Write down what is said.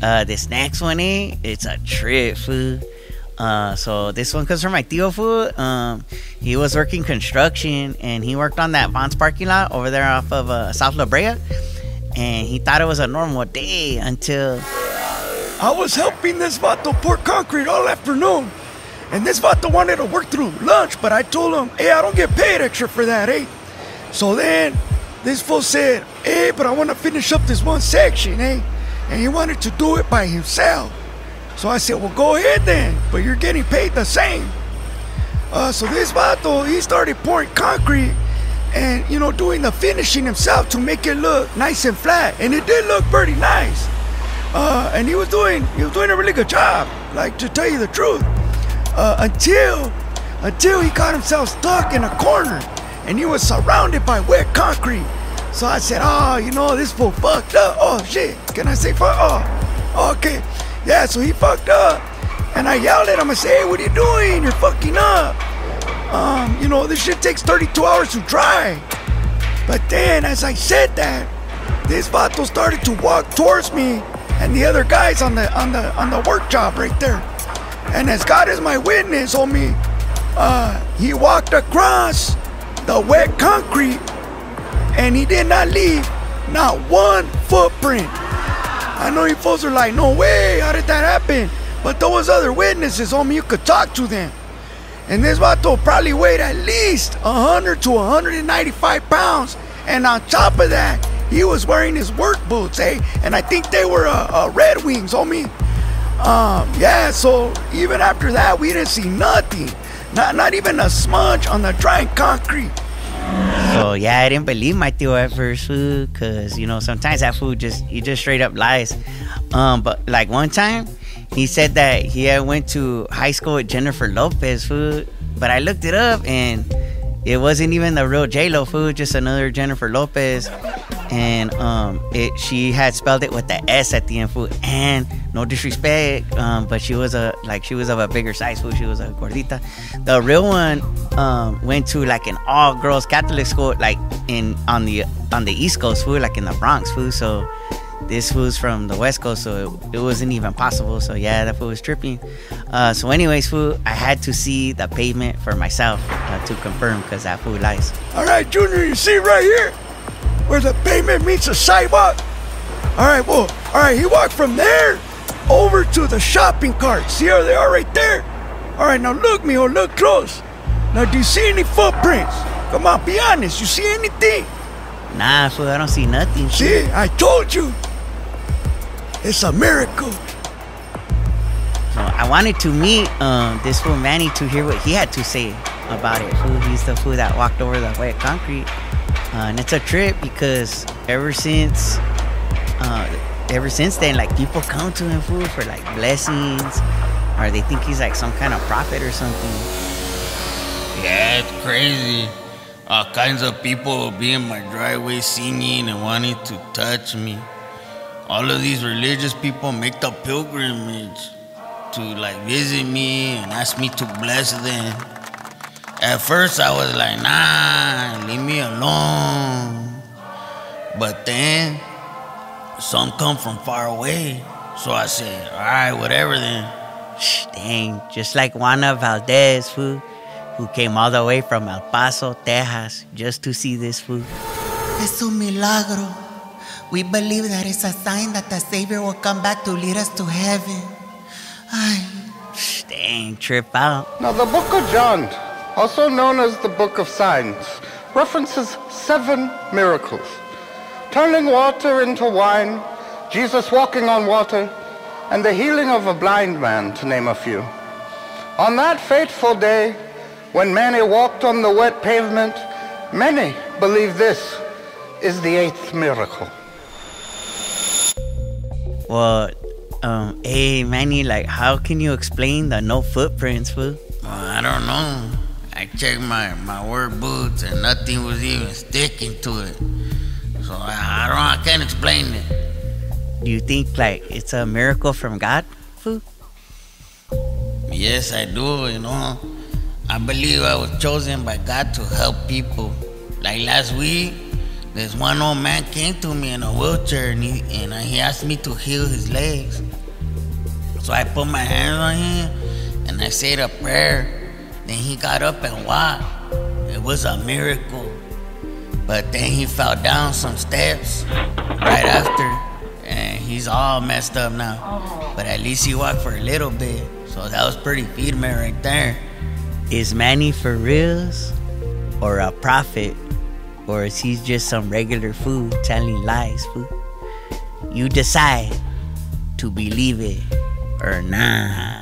This next one, it's a trip, fool. So this one comes from my Tio, fool. He was working construction, and he worked on that Vons parking lot over there off of South La Brea. And he thought it was a normal day until... I was helping this vato pour concrete all afternoon. And this vato wanted to work through lunch, but I told him, hey, I don't get paid extra for that, eh? So then this fool said, hey, but I want to finish up this one section, eh? And he wanted to do it by himself. So I said, well, go ahead then, but you're getting paid the same. So this vato, he started pouring concrete and, you know, doing the finishing himself to make it look nice and flat. And it did look pretty nice. And he was doing a really good job, like, to tell you the truth. Until he got himself stuck in a corner and he was surrounded by wet concrete. So I said, oh, you know, this fool fucked up. Oh, shit. Can I say fuck? Oh, okay. Yeah, so he fucked up. And I yelled at him. I said, hey, what are you doing? You're fucking up. You know, this shit takes 32 hours to dry. But then, as I said that, this vato started to walk towards me and the other guys on the work job right there. And as God is my witness, homie, he walked across the wet concrete and he did not leave not one footprint. I know you folks are like, no way, how did that happen? But there was other witnesses, homie, you could talk to them. And this vato probably weighed at least 100 to 195 pounds. And on top of that, he was wearing his work boots, eh? And I think they were Red Wings, homie. Yeah, so even after that, we didn't see nothing. Not even a smudge on the drying concrete. So yeah, I didn't believe my Tio at first, fool, cause you know sometimes that fool just straight up lies. But like one time, he said that he had went to high school with Jennifer Lopez, fool. But I looked it up and it wasn't even the real J-Lo, fool, just another Jennifer Lopez. And she had spelled it with the S at the end, fool. And no disrespect, but she was of a bigger size, fool. She was a gordita. The real one went to like an all-girls Catholic school, like on the East Coast, fool, like in the Bronx, fool. So this fool's from the West Coast, so it wasn't even possible. So yeah, that fool was tripping. So anyways, fool, I had to see the pavement for myself to confirm, cause that fool lies. All right, Junior, you see right here where the pavement meets the sidewalk. All right, he walked from there over to the shopping cart. See how they are right there? All right, now look, mijo, look close. Now, do you see any footprints? Come on, be honest, you see anything? Nah, fool, I don't see nothing. See, I told you. It's a miracle. So I wanted to meet this fool Manny to hear what he had to say about it, fool. He's the fool that walked over the wet concrete. And it's a trip because ever since then, like, people come to him, fool, for like blessings, or they think he's like some kind of prophet or something. Yeah, it's crazy. All kinds of people will be in my driveway singing and wanting to touch me. All of these religious people make the pilgrimage to like visit me and ask me to bless them. At first I was like, nah, leave me alone. But then some come from far away. So I said, all right, whatever then. Dang, just like Juana Valdez, fool, who came all the way from El Paso, Texas, just to see this fool. Es un milagro. We believe that it's a sign that the Savior will come back to lead us to heaven. Ay. Dang, trip out. Now the book of John, also known as the Book of Signs, references 7 miracles. Turning water into wine, Jesus walking on water, and the healing of a blind man, to name a few. On that fateful day, when Manny walked on the wet pavement, many believe this is the 8th miracle. Well, hey, Manny, like, how can you explain the no footprints, fool? I don't know. I checked my work boots and nothing was even sticking to it. So I can't explain it. Do you think like it's a miracle from God, fool? Yes, I do, you know. I believe I was chosen by God to help people. Like last week, This one old man came to me in a wheelchair, and he asked me to heal his legs. So I put my hands on him, and I said a prayer. Then he got up and walked. It was a miracle. But then he fell down some steps right after, and he's all messed up now. But at least he walked for a little bit. So that was pretty feeding me right there. Is Manny for reals or a prophet? Or is he just some regular fool telling lies, fool? You decide to believe it or not.